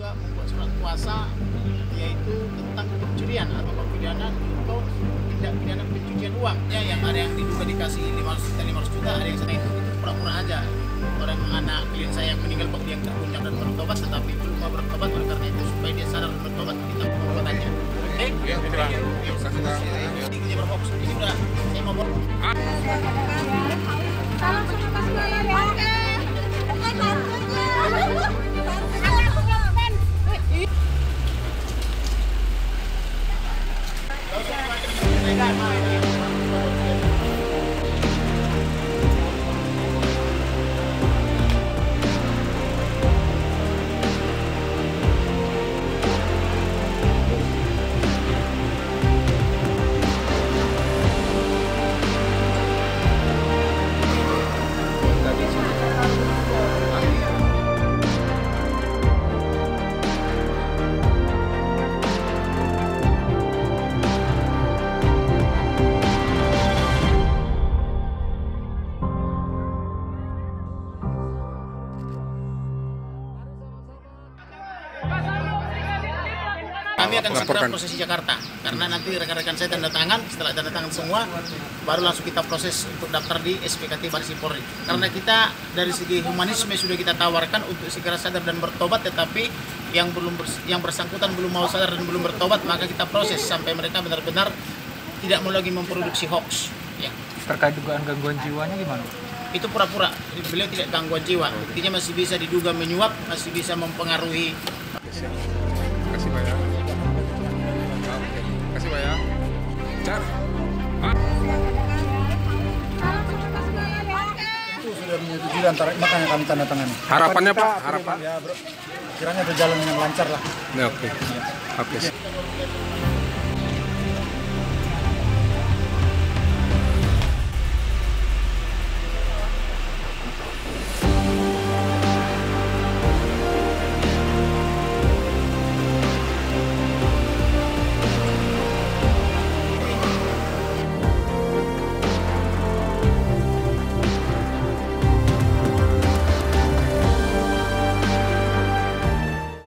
juga membuat surat kuasa yaitu tentang pencurian atau pidana untuk tindak pidana pencucian uang. Ya, yang ada yang diduga dikasih 500 juta, ada yang sana itu pura-pura aja. Orang anak klien saya yang meninggal waktu yang terguncang dan bertobat, tetapi belum mau bertobat, oleh karena itu supaya dia sadar bertobat kita pengobatannya. Oke? Ya, betul. Ya, saya berfokus di sini udah. Saya mau bawa. Salam semangat sekali. Oke. Kami akan segera proses di Jakarta, karena nanti rekan-rekan saya tanda tangan, setelah tanda tangan semua, baru langsung kita proses untuk daftar di SPKT Baris Polri. Karena kita dari segi humanisme sudah kita tawarkan untuk segera sadar dan bertobat, tetapi yang bersangkutan belum mau sadar dan belum bertobat, maka kita proses sampai mereka benar-benar tidak mau lagi memproduksi hoax. Ya. Terkait dugaan gangguan jiwanya gimana? Itu pura-pura, beliau tidak gangguan jiwa, intinya masih bisa diduga menyuap, masih bisa mempengaruhi. Terima kasih banyak. Itu sudah menyetujui antara makanya kami tanda tangani. Harapannya Pak, harapan? Ya, bro. Kiranya berjalan dengan lancar lah. Oke.